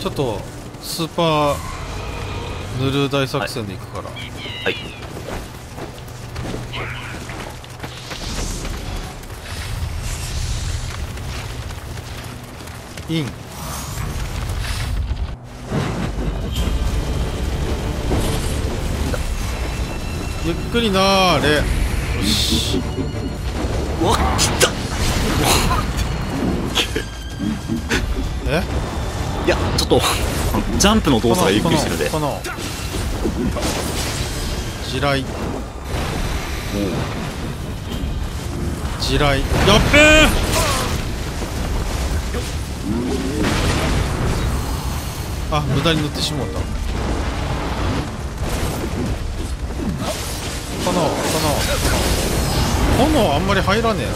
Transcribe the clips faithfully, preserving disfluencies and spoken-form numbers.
ちょっとスーパーヌルー大作戦でいくから、はい、はい、インゆっくりなーれ。よし、わっ来たえ、いやちょっとジャンプの動作がゆっくりしてるで、この地雷地雷やっべー、あ無駄に乗ってしまった。このこの炎あんまり入らねえな。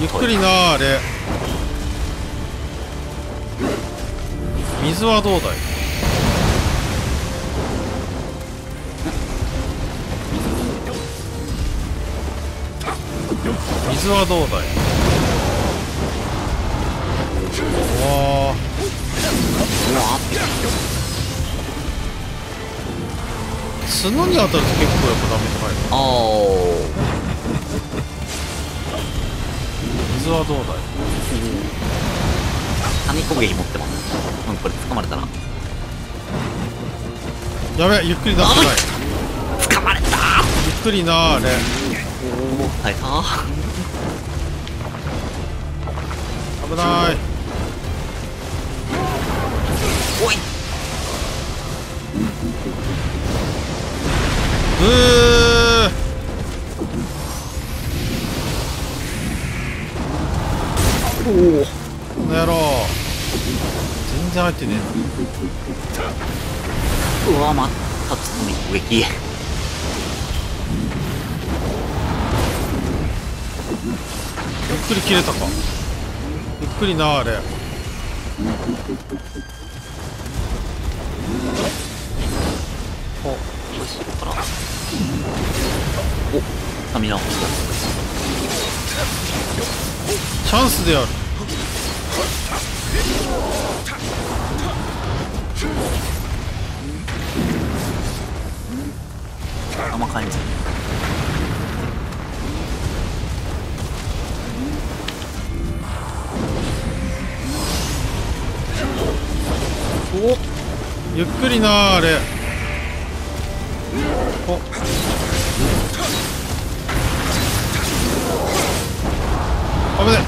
ゆっくりなあれ。水はどうだい。水はどうだい。おー、角に当たると結構やっぱダメージ入る。あ水はどうだい。紙攻撃持ってます。なんかこれ掴まれたな。やべえ、ゆっくりなーれ。掴まれたー。ゆっくりなーれ。おお耐えたー。危ないー。おい、うーおー、この野郎全然入ってねえな。うわ、またツッコミ攻撃。ゆっくり切れたか。ゆっくりなあれ。おっ、よし、ここから。お、スタミナチャンスである。あんまかいんじゃない。おっ、ゆっくりなーれ。お危ねえ、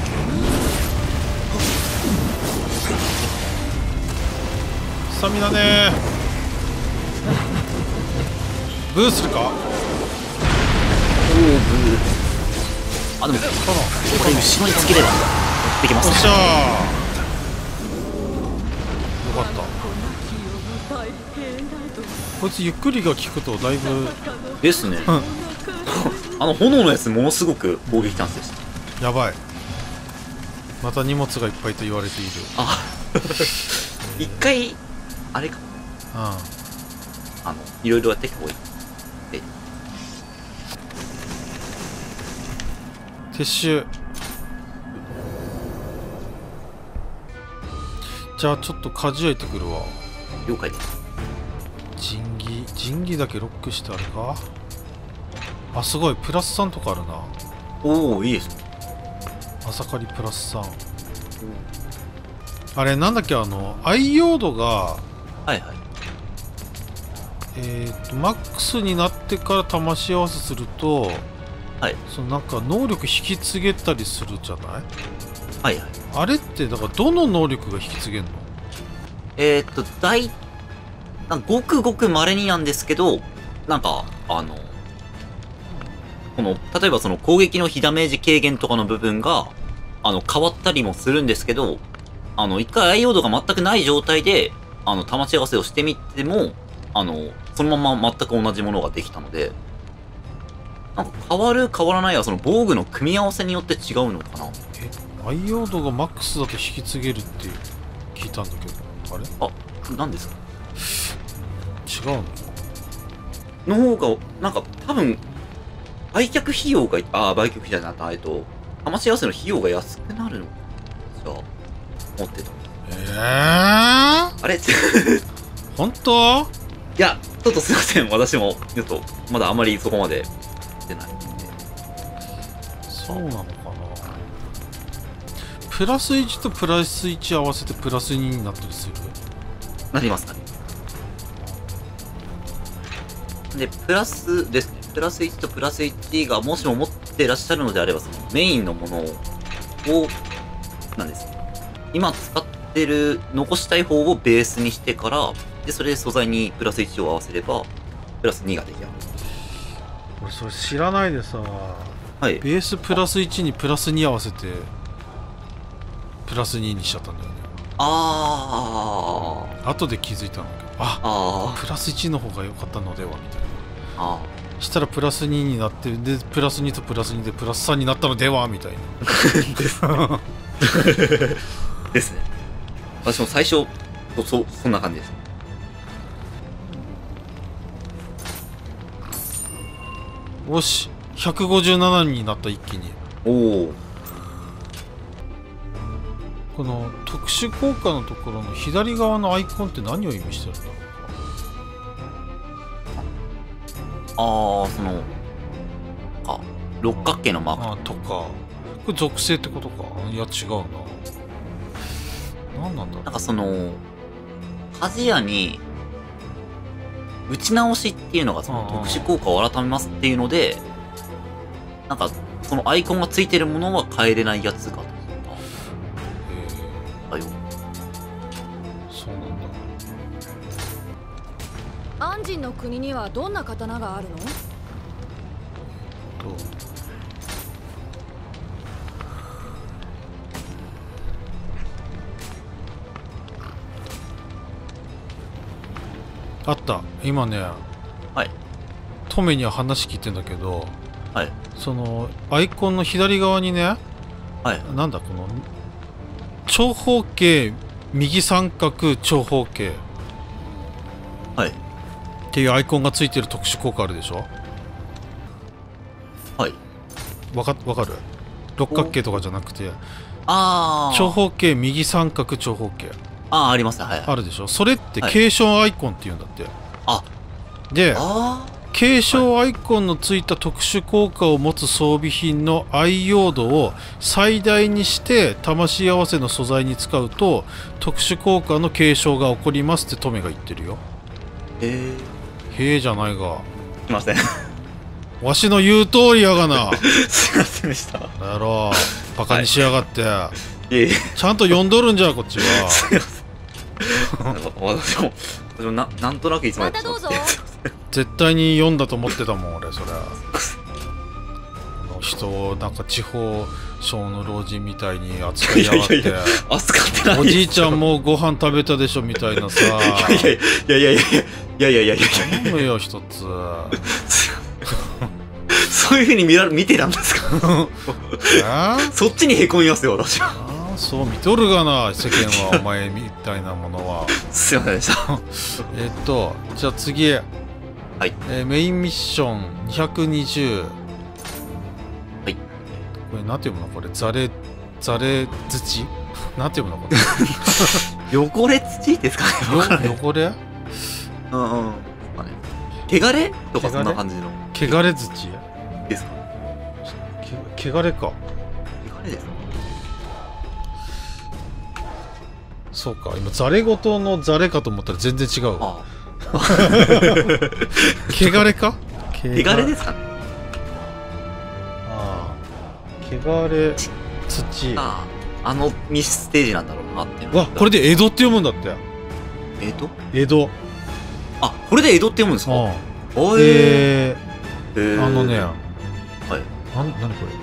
スタミナねー。ブーするか。おおブー。あでもこれ後ろにつければ持ってきますね。おっしゃー、よかった。こいつゆっくりが効くとだいぶですね、うん、あの炎のやつものすごく攻撃チャンスでした。やばい、また荷物がいっぱいと言われている。あ一回あれか、うん、あのいろいろやってこいって撤収。じゃあちょっと鍛冶屋行ってくるわ。了解です。神器神器だけロックしてあるか。あすごい、プラスさんとかあるな。おおいいですね。朝刈りプラスさん、うん、あれなんだっけ、あの愛用度がはいはいえっとマックスになってから玉し合わせすると、はいそのなんか能力引き継げたりするじゃない。はいはい、あれってだからどの能力が引き継げんの。えっと大なんかごくごくまれになんですけど、なんかあのこの例えばその攻撃の被ダメージ軽減とかの部分があの変わったりもするんですけど、あの一回愛用度が全くない状態であの玉し合わせをしてみてもあのそのまま全く同じものができたので、なんか変わる変わらないはその防具の組み合わせによって違うのかな。え愛用度がマックスだと引き継げるって聞いたんだけど、あれあ何ですか。違うのの方がなんか多分売却費用が、ああ、売却費じゃなくて、えっと、玉し合わせの費用が安くなるのか、じゃあ、持ってた。えぇ、ー、あれ本当？いや、ちょっとすいません。私も、ちょっと、まだあまりそこまで出ないんで。そうなのかな。プラスいちとプラスいち合わせてプラスにになったりする？なりますかね。で、プラスですね。プラスいちとプラスいちが、もしも持ってらっしゃるのであれば、そのメインのものを、なんです。今使ってる、残したい方をベースにしてから、で、それで素材にプラスいちを合わせれば、プラスにが出来上がる。俺、それ知らないでさ、はい、ベースプラスいちにプラスに合わせて、プラスににしちゃったんだよね。ああ。後で気づいたんだけど、あ、あプラスいちの方が良かったのではみたいな。あしたらプラスにになって、で、プラスにとプラスにでプラスさんになったのではみたいな。ですね。私も最初、そ、そんな感じです。よし、ひゃくごじゅうななになった一気に。おお。この特殊効果のところの左側のアイコンって何を意味してるんだろう。ああ、そのあ六角形のマークとか、これ属性ってことか。いや違うな。何なんだろう。なんかその鍛冶屋に打ち直しっていうのがその特殊効果を改めますっていうので、なんかそのアイコンがついてるものは変えれないやつが。だよ。そうなんだ。安人の国にはどんな刀があるの？どう？あった。今ね。はい。トメには話聞いてんだけど。はい。そのアイコンの左側にね。はい。なんだこの。長方形、右三角、長方形。はい。っていうアイコンがついてる特殊効果あるでしょ？はい。わか、わかる？六角形とかじゃなくて。ああ。長方形、右三角、長方形。ああ、ありますね。はい。あるでしょ？それって継承アイコンって言うんだって。あ。で、継承アイコンのついた特殊効果を持つ装備品の愛用度を最大にして魂合わせの素材に使うと特殊効果の継承が起こりますってトメが言ってるよ。へえへえじゃないが。すいません。わしの言う通りやがな。すいませんでした。だろう。バカにしやがって。はい、ちゃんと読んどるんじゃこっちは。すいません。私も私も な, なんとなくいつも。またどうぞ。絶対に読んだと思ってたもん俺それ。あの人なんか地方省の老人みたいに扱いやがって。いやいやいや扱ってない。おじいちゃんもご飯食べたでしょみたいなさ。いやいやいやいやいやいやいやいやいやいやいやいや。頼むよ一つ。そういうふうに見ら見てたんですか。そっちにへこみますよ私は。そう見とるがな世間はお前みたいなものは。すいませんでした。えっとじゃあ次。はい、えー、メインミッションにひゃくにじゅう、はい、これ何て読むのこれザレザレ土何て読むのこれ汚れ土ですかね汚れうんうん汚れとかそんな感じの汚れ土ですかけ汚れか汚れですかそうか今ザレごとのザレかと思ったら全然違うわああ汚れか汚れですかねああ汚れ土あああのミスステージなんだろうなってわこれで江戸って読むんだって江戸江戸あこれで江戸って読むんですかおえあのねはいなん何これ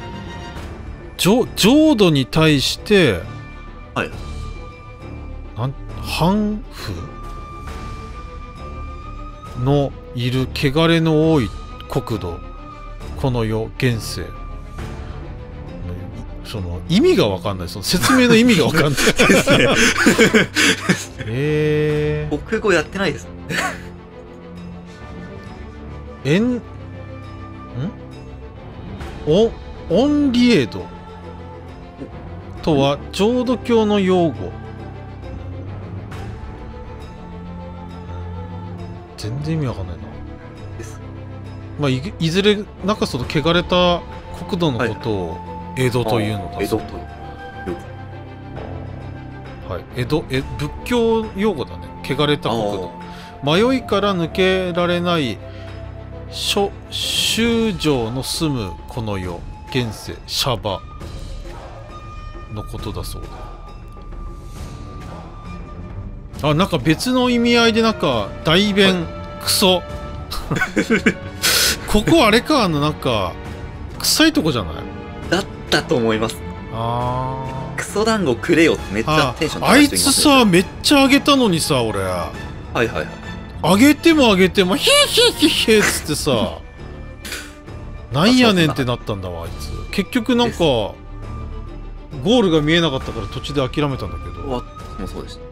浄浄土に対してはいなん反腐のいる汚れの多い国土この世現世その意味が分かんないその説明の意味が分かんないですねえー、国語やってないですえんんおオンリエドとは浄土教の用語全然意味わかんないな。です。まあ、い, いずれなんかその汚れた国土のことを江戸というのだそう。はい、江戸、え、仏教用語だね。汚れた国土。迷いから抜けられない諸衆生の住むこの世、現世、シャバのことだそうだ。あ、なんか別の意味合いでなんか代弁、クソここあれか、あのなんか臭いとこじゃないだったと思います。あー、クソ団子くれよってめっちゃテンション高い人いますね。あいつさ、めっちゃあげたのにさ、俺。はいはいはい。あげてもあげてもヒーヒーヒーヒーっつってさなんやねんってなったんだわあいつ。結局なんかゴールが見えなかったから途中で諦めたんだけど。わもうそうでした。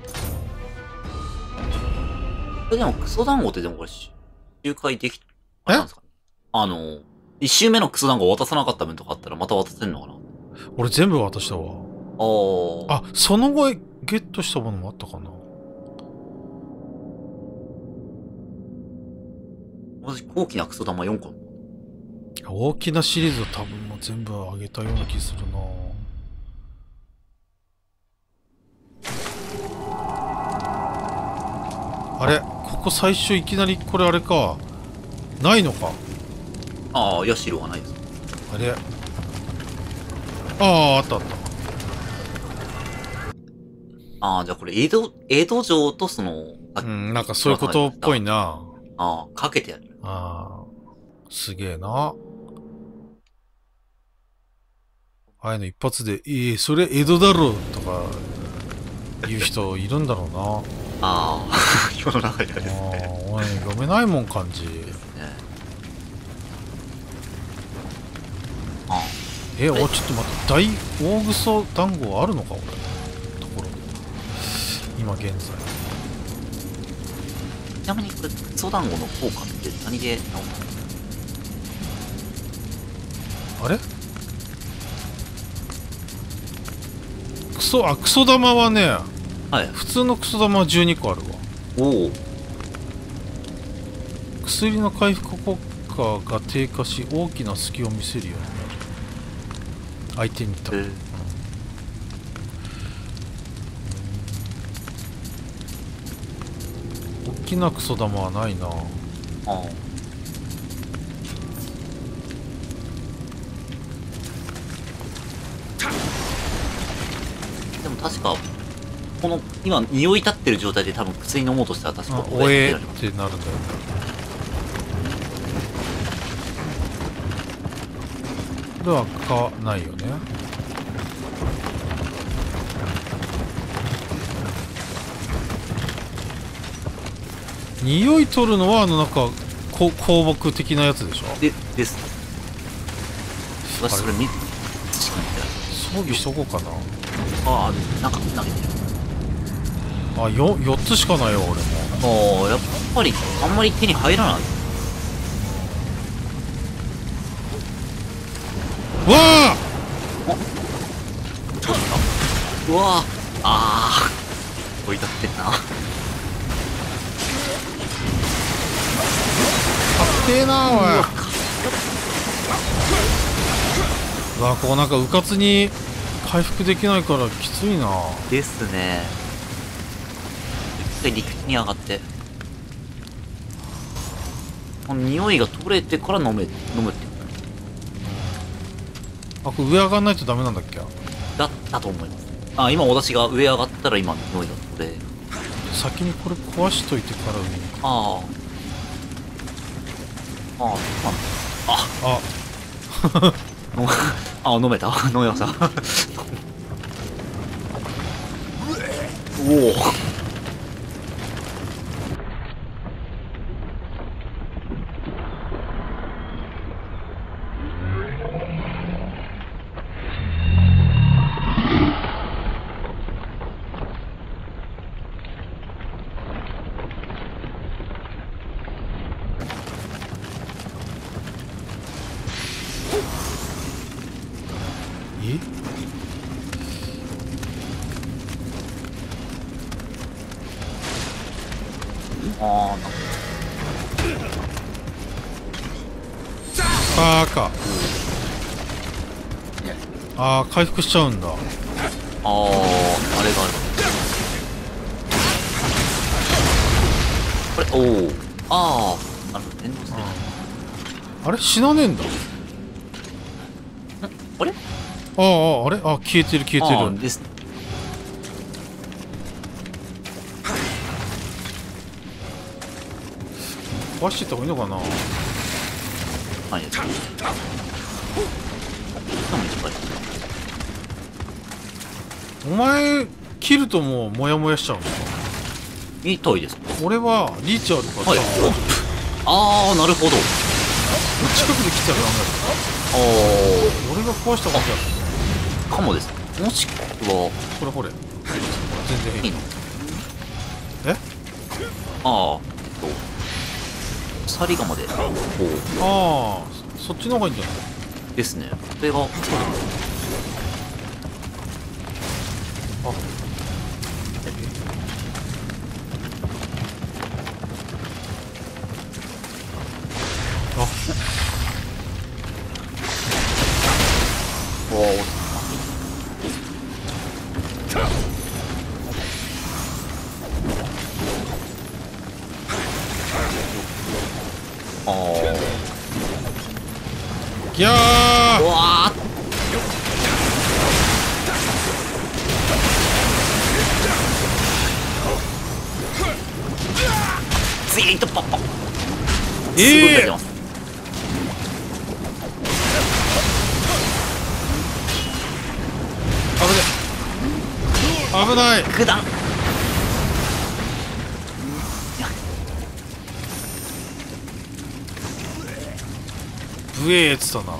でもクソ団子ってでもこれ周回できたあれなんですかね。あのいち周目のクソ団子を渡さなかった分とかあったらまた渡せるのかな。俺全部渡したわ。ああ、その後ゲットしたものもあったかな。私大きなクソ玉よんこ。大きなシリーズを多分もう全部あげたような気するな。あれ、ここ最初いきなりこれあれかないのか。ああ、ヤシロはないです。あれ、ああ、あったあった。ああ、じゃあこれ江戸江戸城とその、うん、なんかそういうことっぽいな。ああ、かけてやる。ああ、すげえな。ああいうの一発で、ええ、それ江戸だろとか言う人いるんだろうな。ああ、今の中にあるですね。おい、読めないもん、漢字。ですね。ああ。え、お、ちょっと待って、大、大ぐそ団子あるのか、俺。ところ。今現在。ちなみにこれクソ団子の効果って何で治るの？あれ？クソ、あ、クソ玉はね、はい、普通のクソ玉はじゅうにこあるわ。おお。薬の回復効果が低下し大きな隙を見せるようになる。相手にた。えー大きなクソ玉はないな。ああ、でも確かこの今匂い立ってる状態で多分薬飲もうとしたら確かここでおえってなるんだよね。これは開かないよね。匂い取るのはあのなんかこ香木的なやつでしょ。でですそれ見装備しとこうかな。ああ、なんか投げてる。あ、よっつしかないよ俺も。ああ、やっぱりあんまり手に入らない。うわあ、うわあ、ああ、追い立ってんな。ええな、おい。うわ、こうなんかうかつに回復できないからきついな。ですね。一回陸に上がって匂いが取れてから飲め飲むってこと。あ、これ上上がんないとダメなんだっけ。だったと思います。あ、今私が上上がったら今匂いがこれ先にこれ壊しといてから上に。ああ、ああ、ああ、飲めた、飲めました。おお、ああ、バカ。ああ、回復しちゃうんだ。ああ、あれがある。これ、おお。ああ、あの、連動する。あれ、死なねえんだ。あれ。ああ、あれ、あ、消えてる、消えてる。です。壊していった方がいいのかな。はい。お前切るともうモヤモヤしちゃうのか。いい問いです。俺はリーチあるからさ。ああ、なるほど。近くで来ちゃうなんだよ。ああ、俺が壊したことあるかもです。もしくはこれこれ。全然いいの。え？ああ。サリガマで。ああ、そっちの方がいいんじゃないですね。これが。あ、あ、おお。ああ。いやー。うわー。ええとパッパッ。ええ。危ない。危ない。くだん。ブエーっつったな。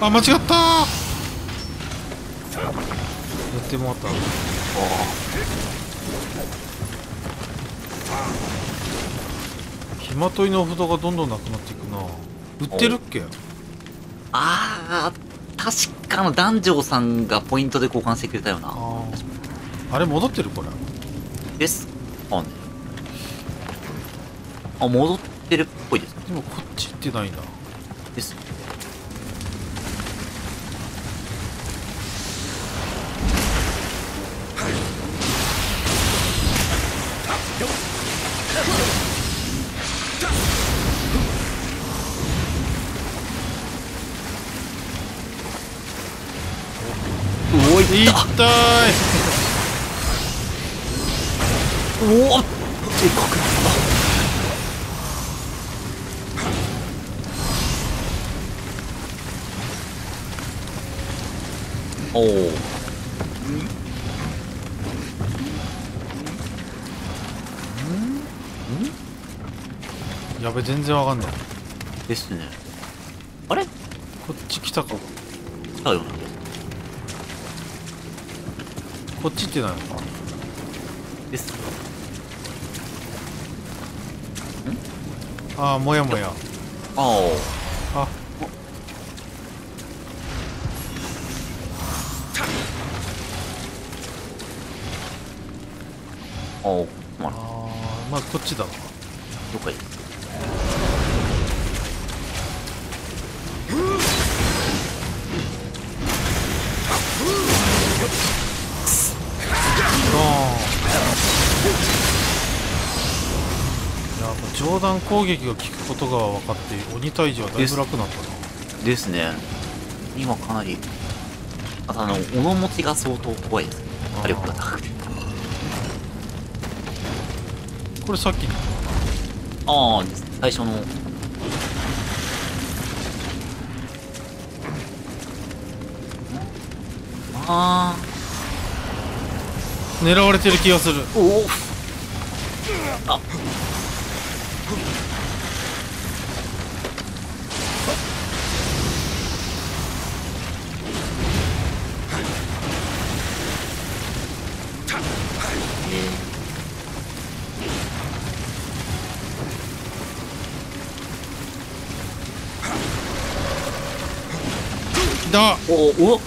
あ、間違ったー。でもあった。ああ。ひまといの札がどんどんなくなっていくな。売ってるっけ？ああ、確かの男女さんがポイントで交換してくれたよな。あ, あれ戻ってるこれ。です。あ、ね、あ、戻ってるっぽいです。でもこっち行ってないな。です。いったい。おお、でかくなった。おお。やべ、全然わかんない。ですね。あれ？こっち来たか。来たよな。こっち行ってないのかです。ああ、もやもや。ああ。あ。ああ、まあ、こっちだな。どっかい。上段攻撃が効くことが分かって鬼退治はだいぶ楽なったな。ですね。今かなり、あとあの斧持ちが相当怖いです。火力が高くて。これさっきの。ああ、最初の。ああ。狙われてる気がする。おお。あ。だおお、あ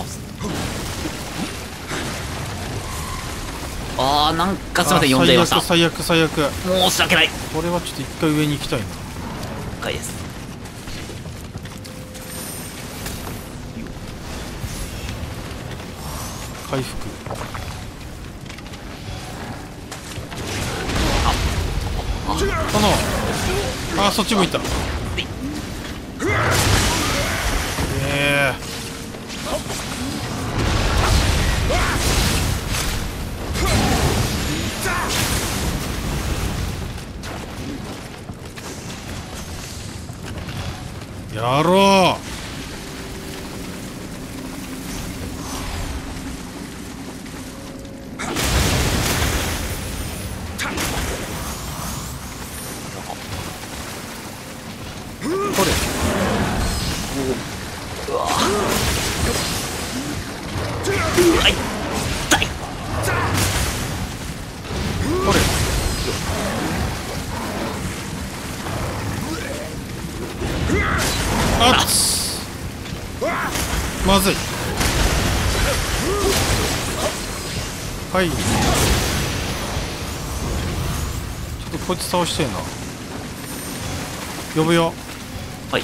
あ、ああ、なんかすみません、よんだいました。最悪、最悪。申し訳ない。これはちょっと一回上に行きたいな。一回です。回復。あ、あの、あ、そっち向いた。ええ。やろう。まずい。はい、ちょっとこいつ倒してえな。呼ぶよ。はい。